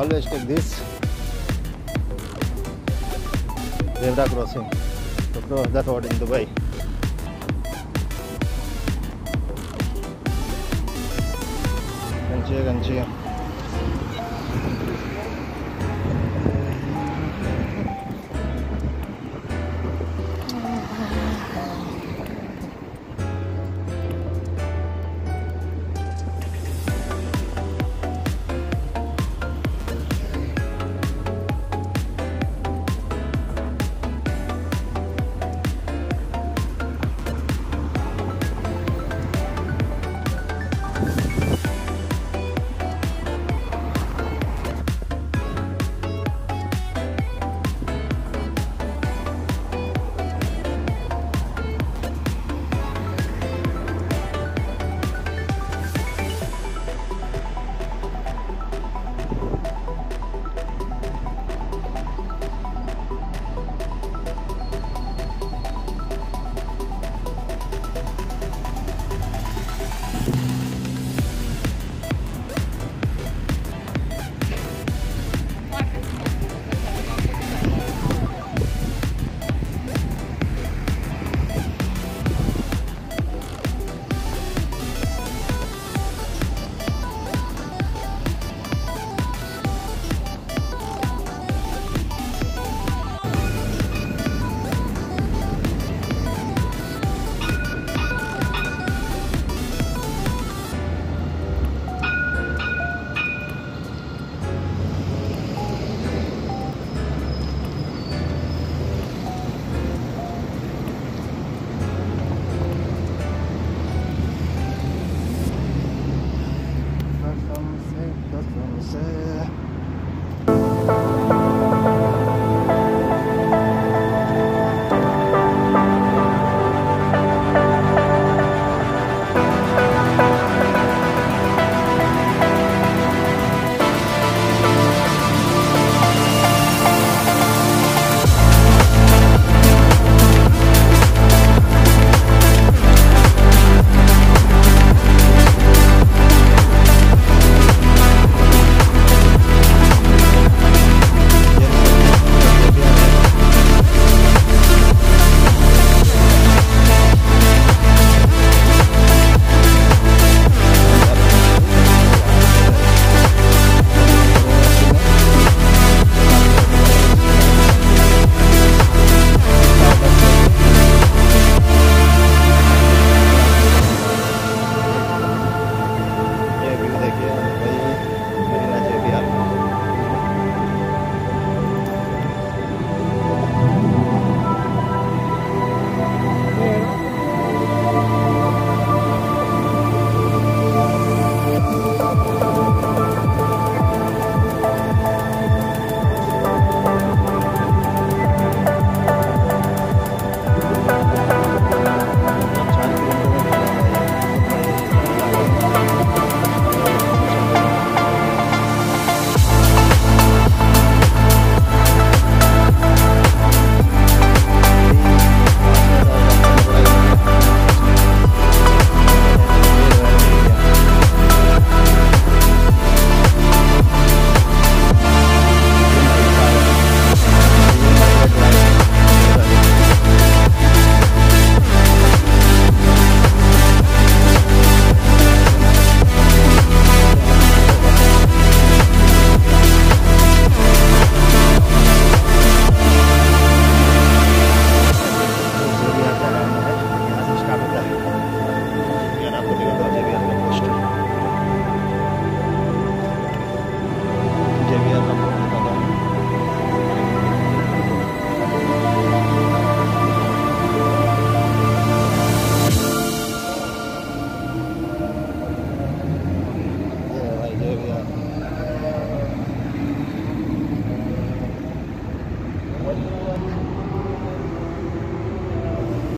Always take this zebra crossing to cross that road in Dubai. Ganchi. That's what I'm saying.